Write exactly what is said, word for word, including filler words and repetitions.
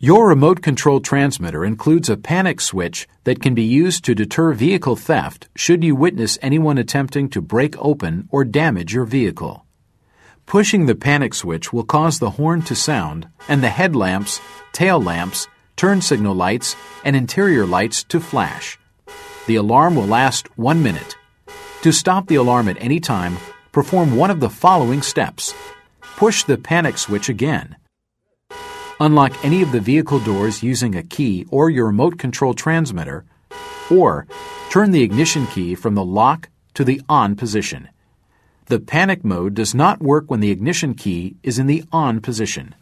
Your remote control transmitter includes a panic switch that can be used to deter vehicle theft should you witness anyone attempting to break open or damage your vehicle. Pushing the panic switch will cause the horn to sound and the headlamps, tail lamps, turn signal lights, and interior lights to flash. The alarm will last one minute. To stop the alarm at any time, perform one of the following steps. Push the panic switch again. Unlock any of the vehicle doors using a key or your remote control transmitter, or turn the ignition key from the lock to the on position. The panic mode does not work when the ignition key is in the on position.